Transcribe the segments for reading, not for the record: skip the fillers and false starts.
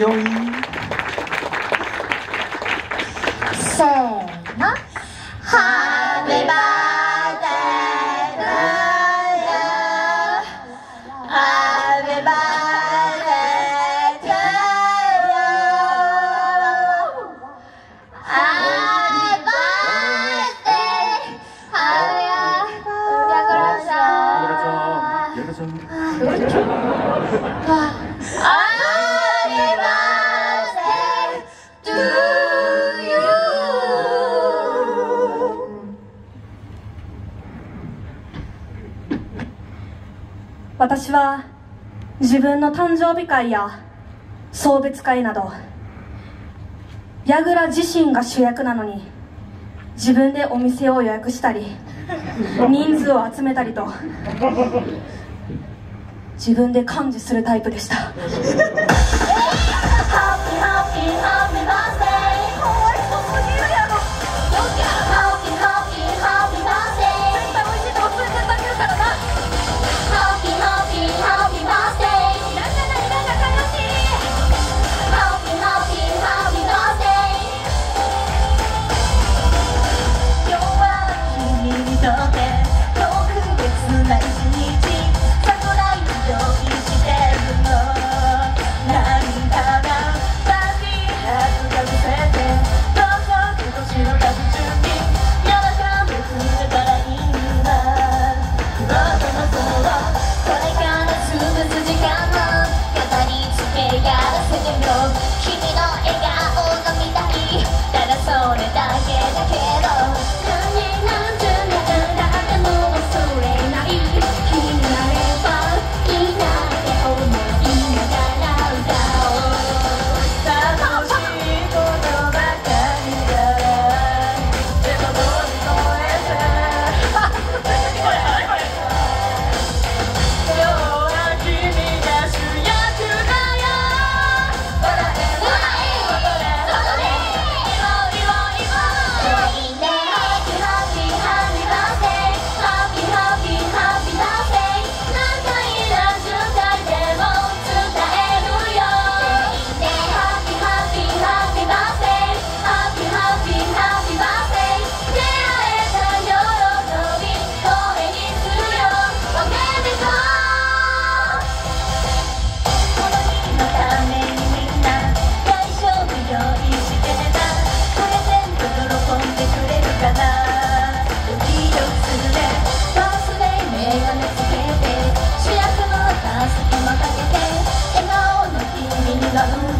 よい。せーの。ハッピーバースデー私は自分の誕生日会や送別会など矢倉自身が主役なのに、自分でお店を予約したり人数を集めたりと自分で幹事するタイプでした。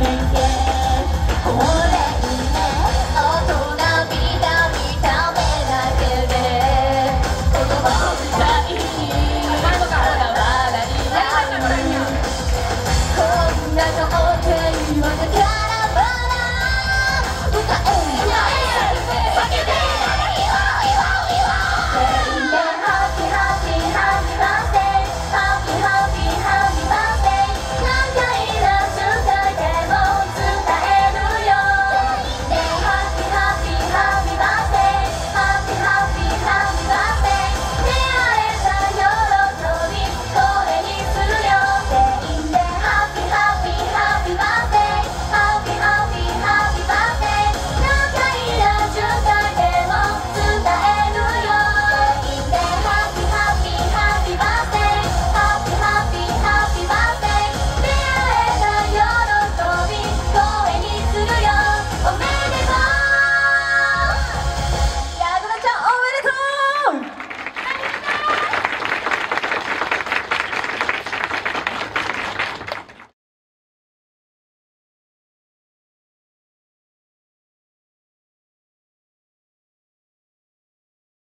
Thank you.